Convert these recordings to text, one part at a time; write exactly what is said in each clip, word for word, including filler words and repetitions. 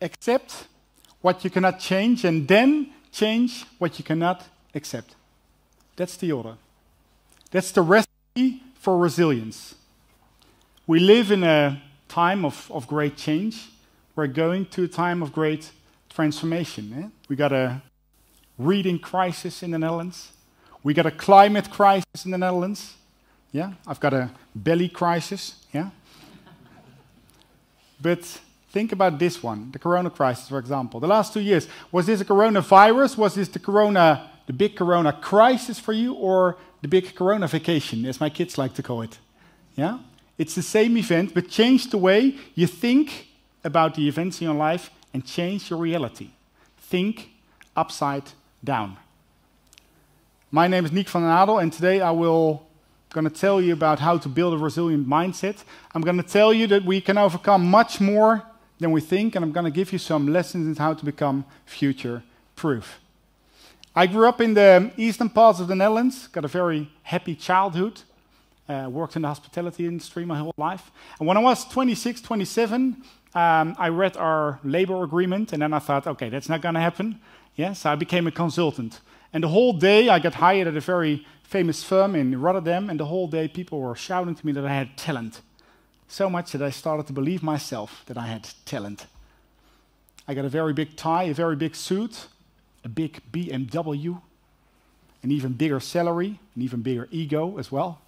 accept what you cannot change, and then change what you cannot accept. That's the order. That's the recipe for resilience. We live in a time of, of great change. We're going to a time of great transformation. Eh? We got a reading crisis in the Netherlands. We got a climate crisis in the Netherlands. Yeah, I've got a belly crisis. Yeah. But think about this one, the corona crisis, for example. The last two years, was this a coronavirus? Was this the corona, the big corona crisis for you, or the big corona vacation, as my kids like to call it? Yeah, it's the same event, but change the way you think about the events in your life and change your reality. Think upside down. My name is Niek van den Adel, and today I will. I'm going to tell you about how to build a resilient mindset. I'm going to tell you that we can overcome much more than we think, and I'm going to give you some lessons in how to become future-proof. I grew up in the eastern parts of the Netherlands, got a very happy childhood, uh, worked in the hospitality industry my whole life. And when I was twenty-six, twenty-seven, um, I read our labor agreement, and then I thought, okay, that's not going to happen. Yeah, so I became a consultant. And the whole day I got hired at a very famous firm in Rotterdam, and the whole day people were shouting to me that I had talent. So much that I started to believe myself that I had talent. I got a very big tie, a very big suit, a big B M W, an even bigger salary, an even bigger ego as well.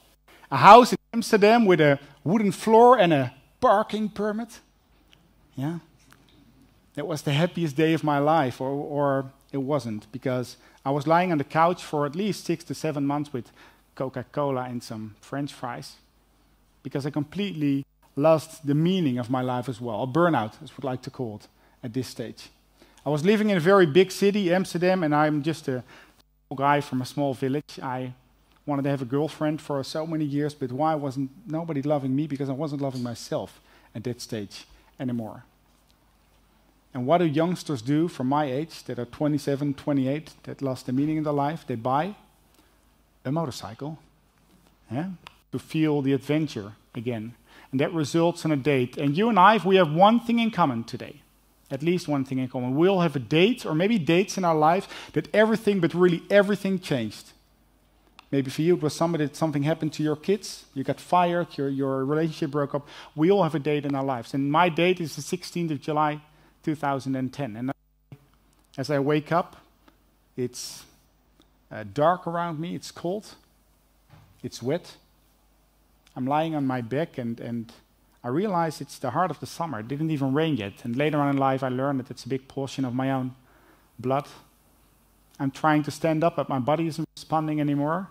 A house in Amsterdam with a wooden floor and a parking permit. Yeah, that was the happiest day of my life, or, or it wasn't, because I was lying on the couch for at least six to seven months with Coca-Cola and some French fries, because I completely lost the meaning of my life as well. A burnout, as we'd like to call it, at this stage. I was living in a very big city, Amsterdam, and I'm just a guy from a small village. I wanted to have a girlfriend for so many years, but why wasn't nobody loving me? Because I wasn't loving myself at that stage anymore. And what do youngsters do from my age that are twenty-seven, twenty-eight, that lost the meaning in their life? They buy a motorcycle, yeah, to feel the adventure again. And that results in a date. And you and I, if we have one thing in common today, at least one thing in common. We'll have a date, or maybe dates in our life, that everything, but really everything changed. Maybe for you it was somebody that something happened to your kids, you got fired, your, your relationship broke up. We all have a date in our lives. And my date is the sixteenth of July, two thousand ten, and as I wake up, it's uh, dark around me, it's cold, it's wet. I'm lying on my back, and, and I realize it's the heart of the summer. It didn't even rain yet, and later on in life I learned that it's a big portion of my own blood. I'm trying to stand up, but my body isn't responding anymore.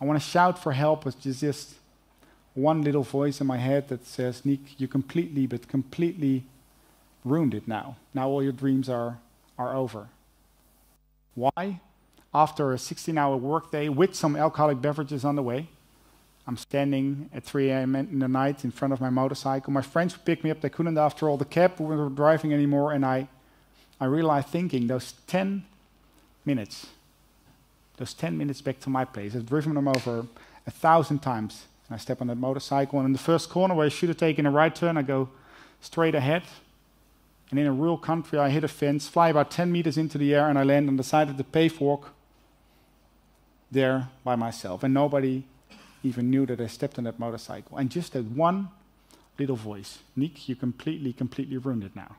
I want to shout for help, which is just one little voice in my head that says, Niek, you completely, but completely ruined it now. Now all your dreams are, are over. Why? After a sixteen-hour workday with some alcoholic beverages on the way, I'm standing at three A M in the night in front of my motorcycle. My friends picked me up. They couldn't, after all, the cab wasn't driving anymore. And I, I realized, thinking, those ten minutes, those ten minutes back to my place, I've driven them over a thousand times. And I step on that motorcycle, and in the first corner where I should have taken a right turn, I go straight ahead. And in a rural country, I hit a fence, fly about ten meters into the air, and I land on the side of the paved walk there by myself. And nobody even knew that I stepped on that motorcycle. And just that one little voice, Niek, you completely, completely ruined it now.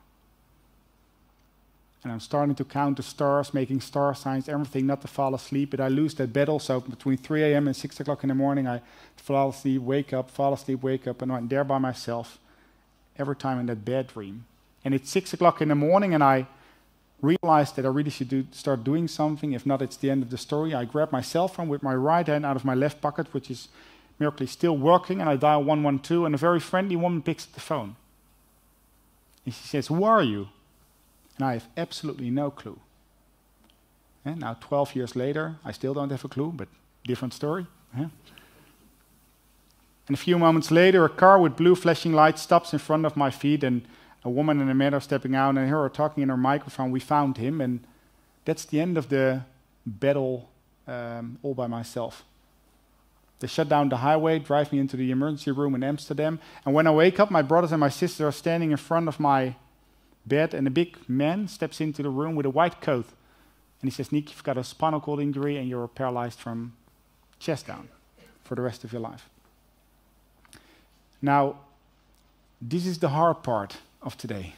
And I'm starting to count the stars, making star signs, everything, not to fall asleep, but I lose that battle. So between three A M and six o'clock in the morning, I fall asleep, wake up, fall asleep, wake up, and I'm there by myself every time in that bad dream. And it's six o'clock in the morning, and I realized that I really should do, start doing something. If not, it's the end of the story. I grab my cell phone with my right hand out of my left pocket, which is miraculously still working, and I dial one one two, and a very friendly woman picks up the phone. And she says, who are you? And I have absolutely no clue. And now twelve years later, I still don't have a clue, but different story. Yeah. And a few moments later, a car with blue flashing lights stops in front of my feet, and a woman in a meadow stepping out, and her talking in her microphone. We found him, and that's the end of the battle um, all by myself. They shut down the highway, drive me into the emergency room in Amsterdam, and when I wake up, my brothers and my sisters are standing in front of my bed, and a big man steps into the room with a white coat. And he says, Niek, you've got a spinal cord injury and you're paralyzed from chest down for the rest of your life. Now, this is the hard part of today.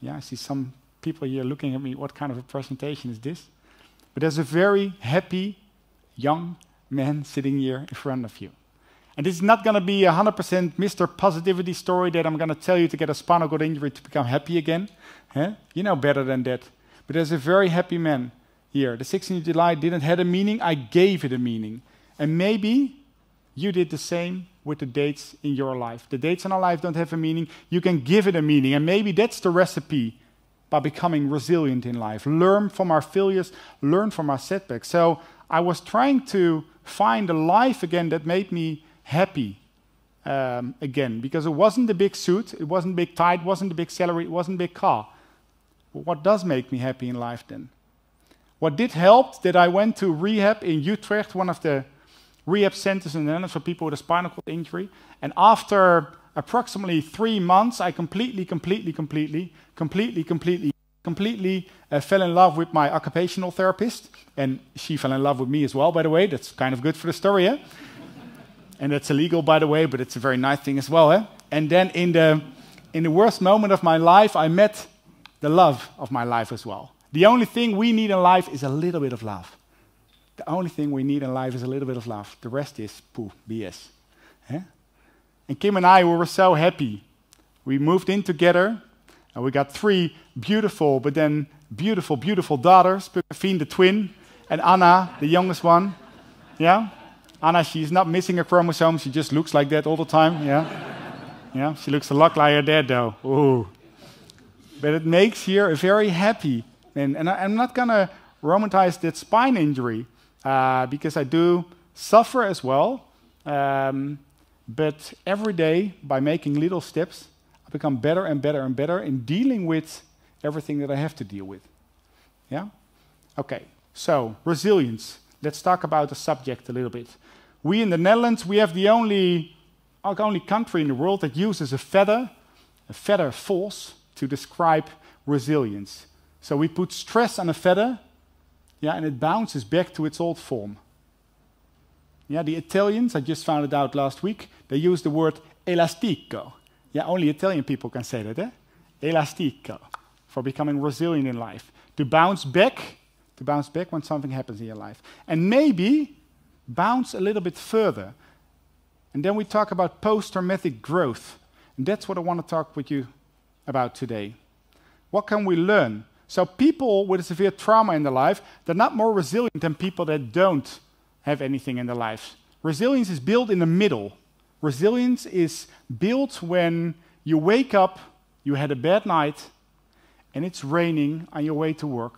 Yeah, I see some people here looking at me, what kind of a presentation is this? But there's a very happy young man sitting here in front of you. And this is not going to be a one hundred percent Mister Positivity story that I'm going to tell you to get a spinal cord injury to become happy again. Huh? You know better than that. But there's a very happy man here. The sixteenth of July didn't have a meaning, I gave it a meaning. And maybe you did the same with the dates in your life. The dates in our life don't have a meaning. You can give it a meaning. And maybe that's the recipe by becoming resilient in life. Learn from our failures, learn from our setbacks. So I was trying to find a life again that made me happy um, again, because it wasn't the big suit, it wasn't big tie, it wasn't the big salary, it wasn't big car. But what does make me happy in life then? What did help that I went to rehab in Utrecht, one of the rehab centers in the Netherlands for people with a spinal cord injury, and after approximately three months, I completely, completely, completely, completely, completely, completely uh, fell in love with my occupational therapist, and she fell in love with me as well, by the way. That's kind of good for the story, eh? And that's illegal, by the way, but it's a very nice thing as well, eh? And then in the, in the worst moment of my life, I met the love of my life as well. The only thing we need in life is a little bit of love. The only thing we need in life is a little bit of love. The rest is poo, B S, eh? And Kim and I, we were so happy. We moved in together, and we got three beautiful, but then beautiful, beautiful daughters. Phine, the twin, and Anna, the youngest one. Yeah? Anna, she's not missing a chromosome. She just looks like that all the time. Yeah? Yeah? She looks a lot like her dad, though. Ooh. But it makes her a very happy. And, and I, I'm not going to romanticize that spine injury, uh, because I do suffer as well. Um, But every day, by making little steps, I become better and better and better in dealing with everything that I have to deal with. Yeah? Okay, so resilience. Let's talk about the subject a little bit. We in the Netherlands, we have the only, only country in the world that uses a feather, a feather force, to describe resilience. So we put stress on a feather, yeah, and it bounces back to its old form. Yeah, the Italians, I just found it out last week, they use the word elastico. Yeah, only Italian people can say that, eh? Elastico, for becoming resilient in life. To bounce back, to bounce back when something happens in your life. And maybe bounce a little bit further. And then we talk about post-traumatic growth. And that's what I want to talk with you about today. What can we learn? So people with a severe trauma in their life, they're not more resilient than people that don't have anything in their life. Resilience is built in the middle. Resilience is built when you wake up, you had a bad night, and it's raining on your way to work.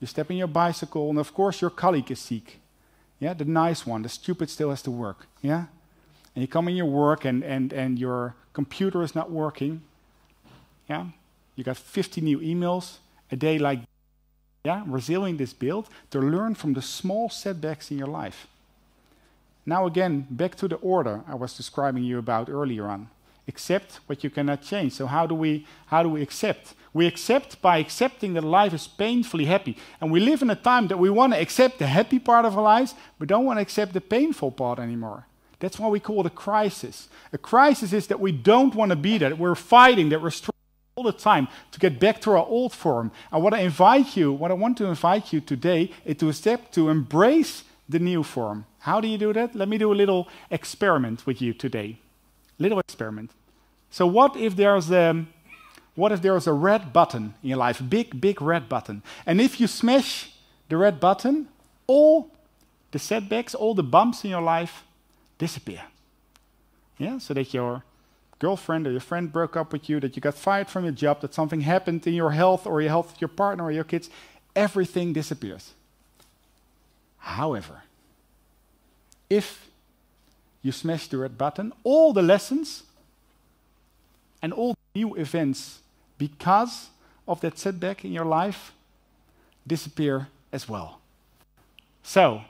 You step in your bicycle, and of course your colleague is sick. Yeah, the nice one, the stupid still has to work. Yeah? And you come in your work, and, and, and your computer is not working. Yeah? You got fifty new emails a day like that. Yeah, resilient is built to learn from the small setbacks in your life. Now again, back to the order I was describing you about earlier on. Accept what you cannot change. So how do we, how do we accept? We accept by accepting that life is painfully happy. And we live in a time that we want to accept the happy part of our lives, but don't want to accept the painful part anymore. That's why we call it a crisis. A crisis is that we don't want to be that. We're fighting, that we're struggling all the time to get back to our old form. And what I invite you, what I want to invite you today is to a step to embrace the new form. How do you do that? Let me do a little experiment with you today. Little experiment. So what if there's a, what if there's a red button in your life? Big, big red button. And if you smash the red button, all the setbacks, all the bumps in your life disappear. Yeah, so that you're girlfriend or your friend broke up with you, that you got fired from your job, that something happened in your health or your health of your partner or your kids, everything disappears. However, if you smash the red button, all the lessons and all the new events because of that setback in your life disappear as well. So,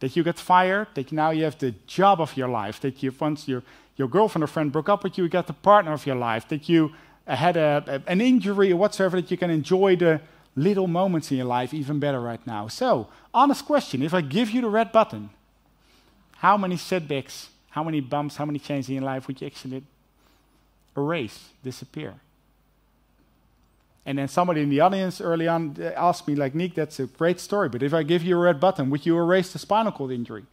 that you get fired, that now you have the job of your life, that you once you're your girlfriend or friend broke up with you, you got the partner of your life, that you had a, a, an injury or whatsoever, that you can enjoy the little moments in your life even better right now. So, honest question, if I give you the red button, how many setbacks, how many bumps, how many changes in your life would you actually erase, disappear? And then somebody in the audience early on asked me, like, Niek, that's a great story, but if I give you a red button, would you erase the spinal cord injury?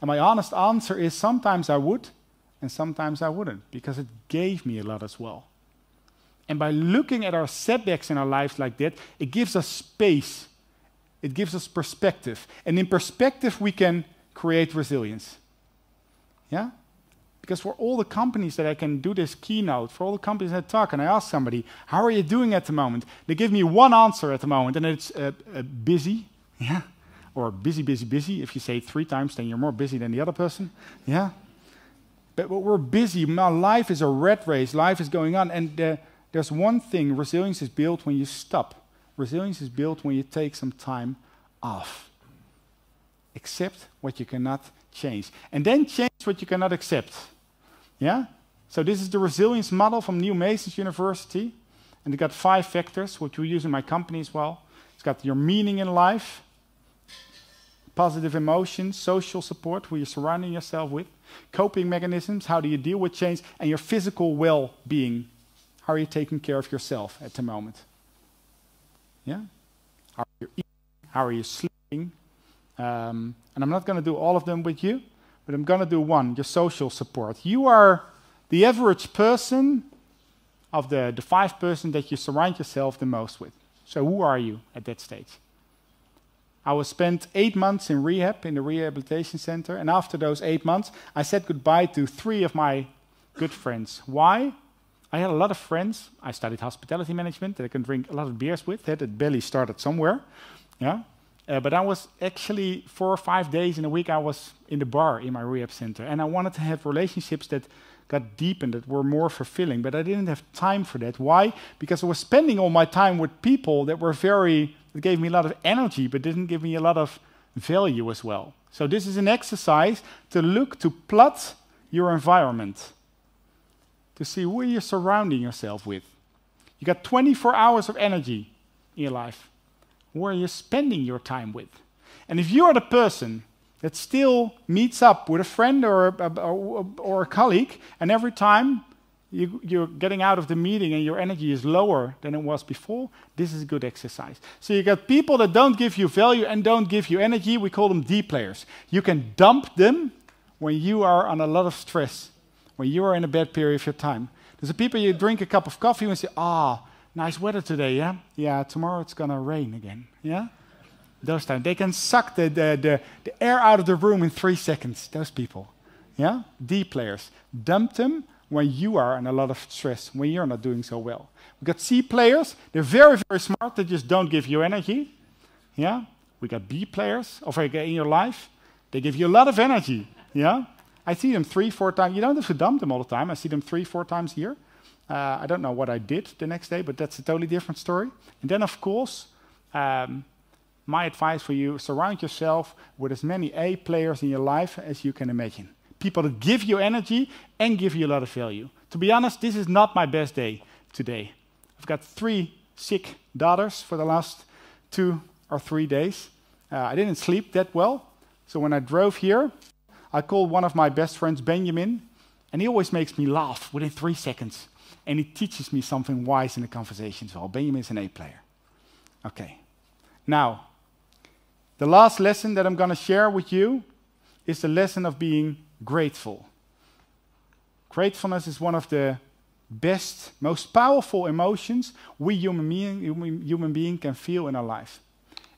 And my honest answer is sometimes I would, and sometimes I wouldn't, because it gave me a lot as well. And by looking at our setbacks in our lives like that, it gives us space. It gives us perspective. And in perspective, we can create resilience. Yeah? Because for all the companies that I can do this keynote, for all the companies that talk, and I ask somebody, how are you doing at the moment? They give me one answer at the moment, and it's uh, uh, busy, yeah, or busy, busy, busy. If you say it three times, then you're more busy than the other person, yeah. But, but we're busy. Now life is a rat race. Life is going on, and uh, there's one thing: resilience is built when you stop. Resilience is built when you take some time off. Accept what you cannot change, and then change what you cannot accept. Yeah? So this is the resilience model from Neil Mason's University. And it got five factors, which we use in my company as well. It's got your meaning in life, positive emotions, social support, who you're surrounding yourself with, coping mechanisms, how do you deal with change, and your physical well-being. How are you taking care of yourself at the moment? Yeah? How are you eating? How are you sleeping? Um, and I'm not going to do all of them with you. But I'm going to do one, your social support. You are the average person of the, the five person that you surround yourself the most with. So who are you at that stage? I was spent eight months in rehab, in the rehabilitation center. And after those eight months, I said goodbye to three of my good friends. Why? I had a lot of friends. I studied hospitality management that I can drink a lot of beers with. That belly started somewhere. Yeah. Uh, but I was actually four or five days in a week I was in the bar in my rehab center. And I wanted to have relationships that got deep and that were more fulfilling. But I didn't have time for that. Why? Because I was spending all my time with people that were very, that gave me a lot of energy, but didn't give me a lot of value as well. So this is an exercise to look, to plot your environment. To see who you're surrounding yourself with. You got twenty-four hours of energy in your life. Where you're spending your time with. And if you are the person that still meets up with a friend or a, or, or a colleague, and every time you, you're getting out of the meeting and your energy is lower than it was before, this is a good exercise. So you got people that don't give you value and don't give you energy. We call them D players. You can dump them when you are on a lot of stress, when you are in a bad period of your time. There's the people you drink a cup of coffee and say, ah, nice weather today, yeah? Yeah, tomorrow it's going to rain again, yeah? Those times. They can suck the, the, the, the air out of the room in three seconds, those people, yeah? D players. Dump them when you are in a lot of stress, when you're not doing so well. We've got C players. They're very, very smart. They just don't give you energy, yeah? We got B players of in your life. They give you a lot of energy, yeah? I see them three, four times. You don't have to dump them all the time. I see them three, four times a year. Uh, I don't know what I did the next day, but that's a totally different story. And then, of course, um, my advice for you, surround yourself with as many A players in your life as you can imagine. People that give you energy and give you a lot of value. To be honest, this is not my best day today. I've got three sick daughters for the last two or three days. Uh, I didn't sleep that well. So when I drove here, I called one of my best friends, Benjamin, and he always makes me laugh within three seconds. And he teaches me something wise in the conversation as well. Benjamin is an A player. Okay. Now, the last lesson that I'm going to share with you is the lesson of being grateful. Gratefulness is one of the best, most powerful emotions we human being, human being can feel in our life.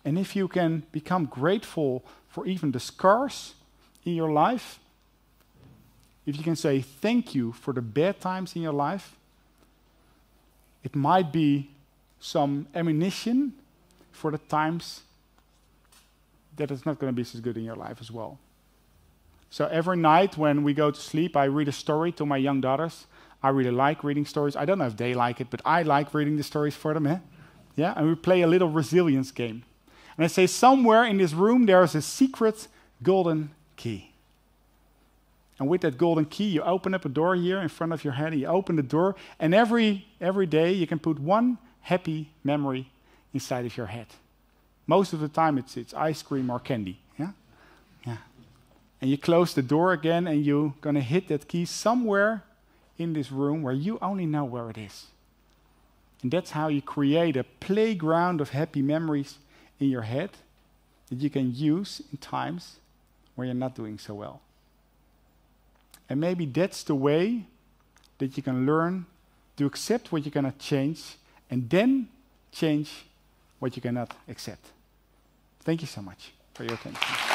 And if you can become grateful for even the scars in your life, if you can say thank you for the bad times in your life, it might be some ammunition for the times that it's not going to be so good in your life as well. So every night when we go to sleep, I read a story to my young daughters. I really like reading stories. I don't know if they like it, but I like reading the stories for them. Eh? Yeah? And we play a little resilience game. And I say somewhere in this room there is a secret golden key. And with that golden key, you open up a door here in front of your head, you open the door, and every, every day you can put one happy memory inside of your head. Most of the time it's, it's ice cream or candy. Yeah? Yeah. And you close the door again and you're going to hit that key somewhere in this room where you only know where it is. And that's how you create a playground of happy memories in your head that you can use in times where you're not doing so well. And maybe that's the way that you can learn to accept what you cannot change and then change what you cannot accept. Thank you so much for your attention.